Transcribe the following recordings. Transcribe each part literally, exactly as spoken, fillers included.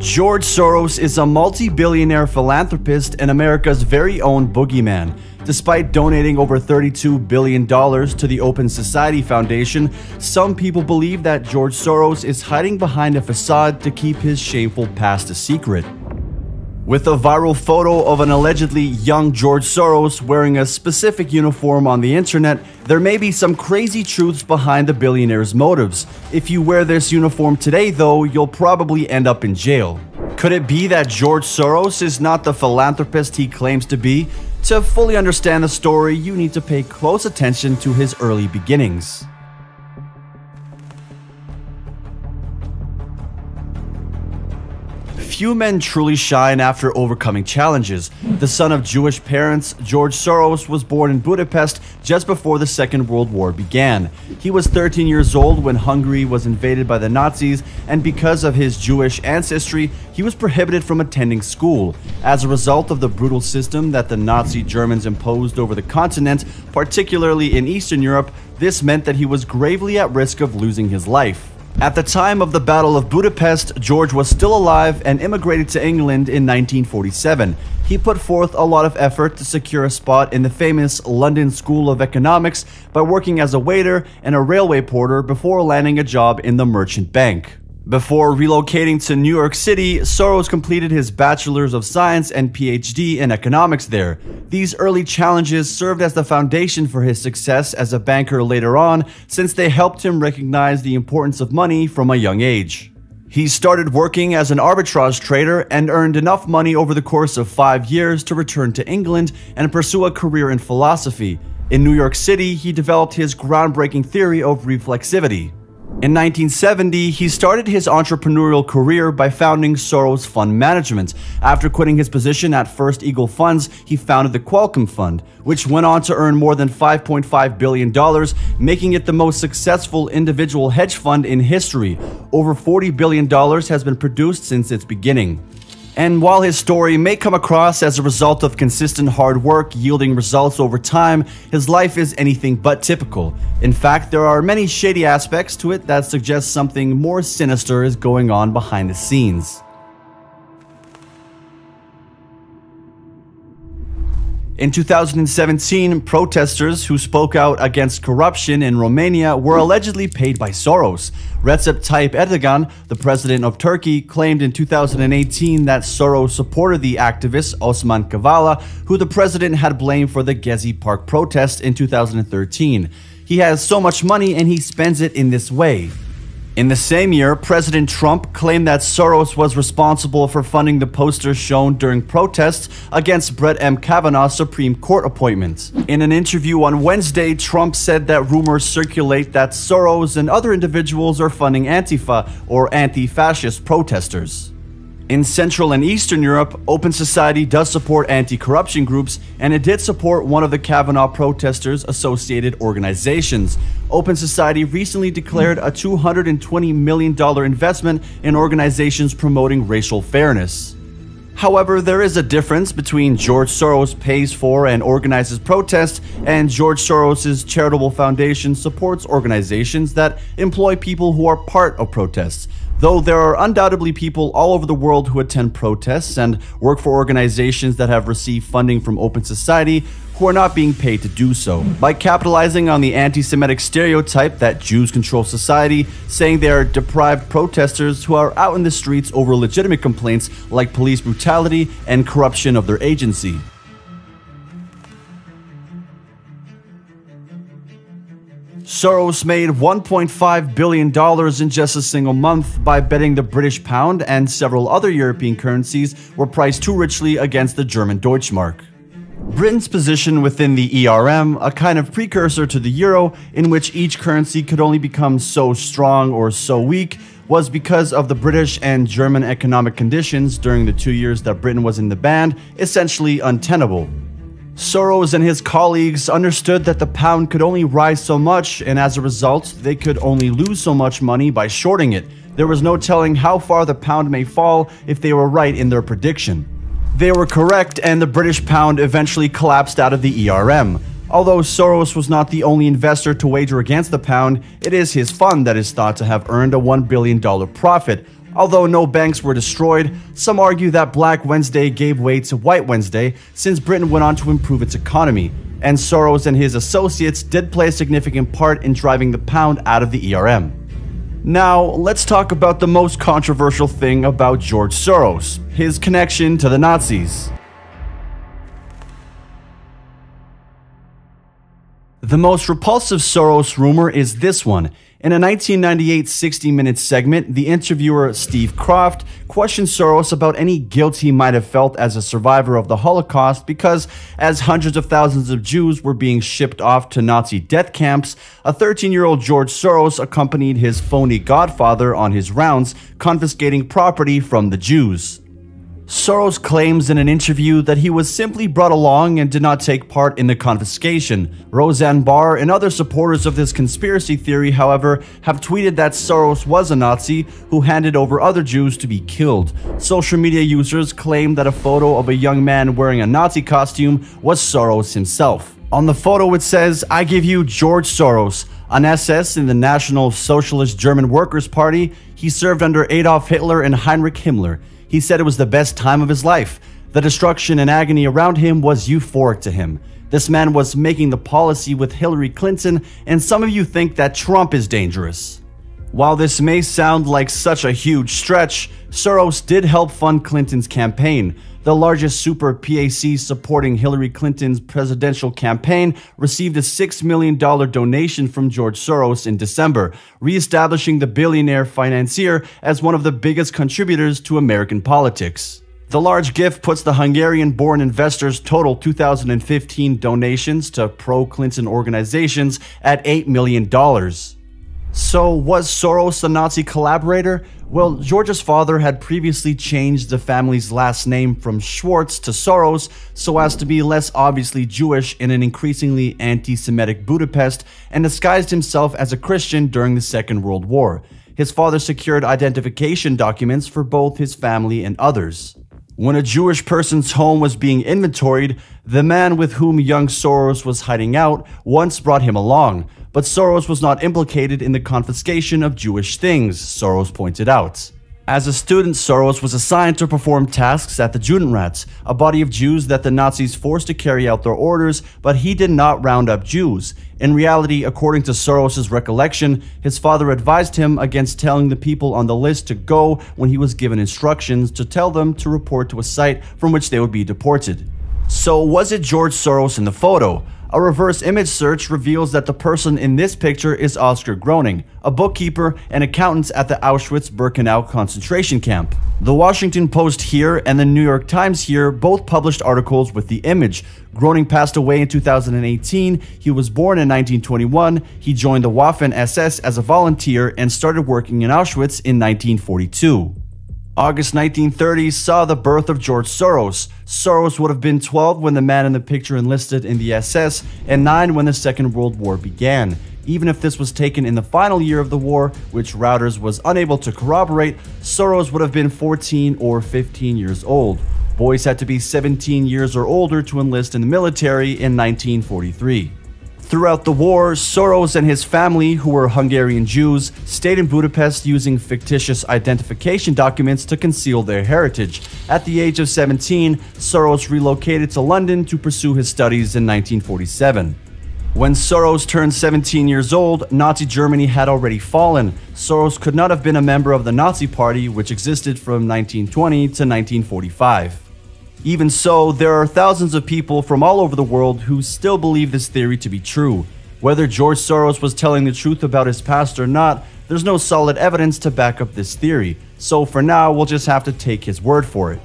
George Soros is a multi-billionaire philanthropist and America's very own boogeyman. Despite donating over thirty-two billion dollars to the Open Society Foundation, some people believe that George Soros is hiding behind a facade to keep his shameful past a secret. With a viral photo of an allegedly young George Soros wearing a specific uniform on the internet, there may be some crazy truths behind the billionaire's motives. If you wear this uniform today, though, you'll probably end up in jail. Could it be that George Soros is not the philanthropist he claims to be? To fully understand the story, you need to pay close attention to his early beginnings. Few men truly shine after overcoming challenges. The son of Jewish parents, George Soros was born in Budapest just before the Second World War began. He was thirteen years old when Hungary was invaded by the Nazis, and because of his Jewish ancestry, he was prohibited from attending school. As a result of the brutal system that the Nazi Germans imposed over the continent, particularly in Eastern Europe, this meant that he was gravely at risk of losing his life. At the time of the Battle of Budapest, George was still alive and immigrated to England in nineteen forty-seven. He put forth a lot of effort to secure a spot in the famous London School of Economics by working as a waiter and a railway porter before landing a job in the Merchant Bank. Before relocating to New York City, Soros completed his Bachelor's of Science and PhD in economics there. These early challenges served as the foundation for his success as a banker later on, since they helped him recognize the importance of money from a young age. He started working as an arbitrage trader and earned enough money over the course of five years to return to England and pursue a career in philosophy. In New York City, he developed his groundbreaking theory of reflexivity. In nineteen seventy, he started his entrepreneurial career by founding Soros Fund Management. After quitting his position at First Eagle Funds, he founded the Qualcomm Fund, which went on to earn more than five point five billion dollars, making it the most successful individual hedge fund in history. Over forty billion dollars has been produced since its beginning. And while his story may come across as a result of consistent hard work yielding results over time, his life is anything but typical. In fact, there are many shady aspects to it that suggest something more sinister is going on behind the scenes. In two thousand seventeen, protesters who spoke out against corruption in Romania were allegedly paid by Soros. Recep Tayyip Erdogan, the president of Turkey, claimed in two thousand eighteen that Soros supported the activist Osman Kavala, who the president had blamed for the Gezi Park protest in two thousand thirteen. He has so much money and he spends it in this way. In the same year, President Trump claimed that Soros was responsible for funding the posters shown during protests against Brett M. Kavanaugh's Supreme Court appointment. In an interview on Wednesday, Trump said that rumors circulate that Soros and other individuals are funding Antifa or anti-fascist protesters. In Central and Eastern Europe, Open Society does support anti-corruption groups, and it did support one of the Kavanaugh protesters' associated organizations. Open Society recently declared a two hundred twenty million dollars investment in organizations promoting racial fairness. However, there is a difference between George Soros pays for and organizes protests, and George Soros' charitable foundation supports organizations that employ people who are part of protests. Though there are undoubtedly people all over the world who attend protests and work for organizations that have received funding from Open Society who are not being paid to do so. By capitalizing on the anti-Semitic stereotype that Jews control society, saying they are deprived protesters who are out in the streets over legitimate complaints like police brutality and corruption of their agency. Soros made one point five billion dollars in just a single month by betting the British pound and several other European currencies were priced too richly against the German Deutschmark. Britain's position within the E R M, a kind of precursor to the euro, in which each currency could only become so strong or so weak, was because of the British and German economic conditions during the two years that Britain was in the ban, essentially untenable. Soros and his colleagues understood that the pound could only rise so much, and as a result, they could only lose so much money by shorting it. There was no telling how far the pound may fall if they were right in their prediction. They were correct, and the British pound eventually collapsed out of the E R M. Although Soros was not the only investor to wager against the pound, it is his fund that is thought to have earned a one billion dollar profit. Although no banks were destroyed, some argue that Black Wednesday gave way to White Wednesday since Britain went on to improve its economy, and Soros and his associates did play a significant part in driving the pound out of the E R M. Now, let's talk about the most controversial thing about George Soros, his connection to the Nazis. The most repulsive Soros rumor is this one. In a nineteen ninety-eight sixty minute segment, the interviewer Steve Kroft questioned Soros about any guilt he might have felt as a survivor of the Holocaust because, as hundreds of thousands of Jews were being shipped off to Nazi death camps, a thirteen year old George Soros accompanied his phony godfather on his rounds, confiscating property from the Jews. Soros claims in an interview that he was simply brought along and did not take part in the confiscation. Roseanne Barr and other supporters of this conspiracy theory, however, have tweeted that Soros was a Nazi who handed over other Jews to be killed. Social media users claim that a photo of a young man wearing a Nazi costume was Soros himself. On the photo it says, "I give you George Soros, an S S in the National Socialist German Workers' Party. He served under Adolf Hitler and Heinrich Himmler. He said it was the best time of his life. The destruction and agony around him was euphoric to him. This man was making the policy with Hillary Clinton, and some of you think that Trump is dangerous." While this may sound like such a huge stretch, Soros did help fund Clinton's campaign. The largest super PAC supporting Hillary Clinton's presidential campaign received a six million dollar donation from George Soros in December, reestablishing the billionaire financier as one of the biggest contributors to American politics. The large gift puts the Hungarian-born investor's total two thousand fifteen donations to pro-Clinton organizations at eight million dollars. So, was Soros a Nazi collaborator? Well, George's father had previously changed the family's last name from Schwartz to Soros so as to be less obviously Jewish in an increasingly anti-Semitic Budapest, and disguised himself as a Christian during the Second World War. His father secured identification documents for both his family and others. When a Jewish person's home was being inventoried, the man with whom young Soros was hiding out once brought him along. But Soros was not implicated in the confiscation of Jewish things, Soros pointed out. As a student, Soros was assigned to perform tasks at the Judenrat, a body of Jews that the Nazis forced to carry out their orders, but he did not round up Jews. In reality, according to Soros's recollection, his father advised him against telling the people on the list to go when he was given instructions to tell them to report to a site from which they would be deported. So, was it George Soros in the photo? A reverse image search reveals that the person in this picture is Oscar Groening, a bookkeeper and accountant at the Auschwitz-Birkenau concentration camp. The Washington Post here and the New York Times here both published articles with the image. Groening passed away in two thousand eighteen, he was born in nineteen twenty-one, he joined the Waffen-S S as a volunteer and started working in Auschwitz in nineteen forty-two. August nineteen thirty saw the birth of George Soros. Soros would have been twelve when the man in the picture enlisted in the S S and nine when the Second World War began. Even if this was taken in the final year of the war, which Reuters was unable to corroborate, Soros would have been fourteen or fifteen years old. Boys had to be seventeen years or older to enlist in the military in nineteen forty-three. Throughout the war, Soros and his family, who were Hungarian Jews, stayed in Budapest using fictitious identification documents to conceal their heritage. At the age of seventeen, Soros relocated to London to pursue his studies in nineteen forty-seven. When Soros turned seventeen years old, Nazi Germany had already fallen. Soros could not have been a member of the Nazi Party, which existed from nineteen twenty to nineteen forty-five. Even so, there are thousands of people from all over the world who still believe this theory to be true. Whether George Soros was telling the truth about his past or not, there's no solid evidence to back up this theory, so for now we'll just have to take his word for it.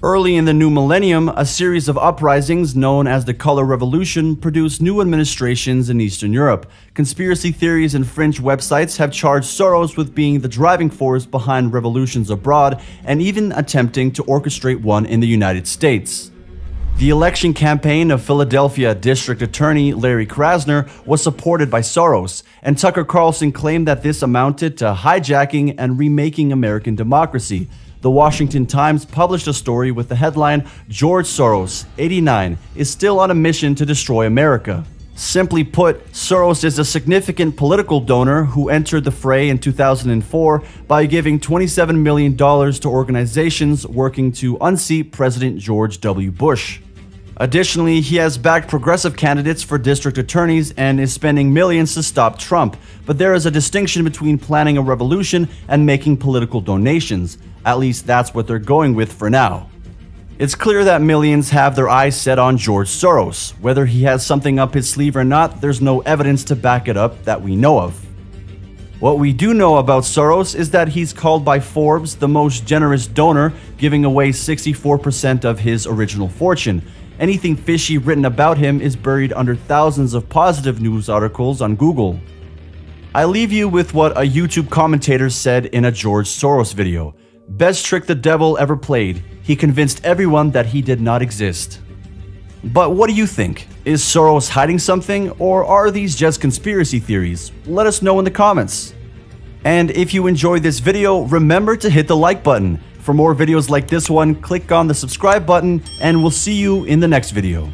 Early in the new millennium, a series of uprisings known as the Color Revolution produced new administrations in Eastern Europe. Conspiracy theories and fringe websites have charged Soros with being the driving force behind revolutions abroad and even attempting to orchestrate one in the United States. The election campaign of Philadelphia District Attorney Larry Krasner was supported by Soros, and Tucker Carlson claimed that this amounted to hijacking and remaking American democracy. The Washington Times published a story with the headline, "George Soros, eighty-nine, is still on a mission to destroy America." Simply put, Soros is a significant political donor who entered the fray in two thousand four by giving twenty-seven million dollars to organizations working to unseat President George W. Bush. Additionally, he has backed progressive candidates for district attorneys and is spending millions to stop Trump, but there is a distinction between planning a revolution and making political donations. At least that's what they're going with for now. It's clear that millions have their eyes set on George Soros. Whether he has something up his sleeve or not, there's no evidence to back it up that we know of. What we do know about Soros is that he's called by Forbes the most generous donor, giving away sixty-four percent of his original fortune. Anything fishy written about him is buried under thousands of positive news articles on Google. I leave you with what a YouTube commentator said in a George Soros video. "Best trick the devil ever played. He convinced everyone that he did not exist." But what do you think? Is Soros hiding something, or are these just conspiracy theories? Let us know in the comments. And if you enjoyed this video, remember to hit the like button. For more videos like this one, click on the subscribe button, and we'll see you in the next video.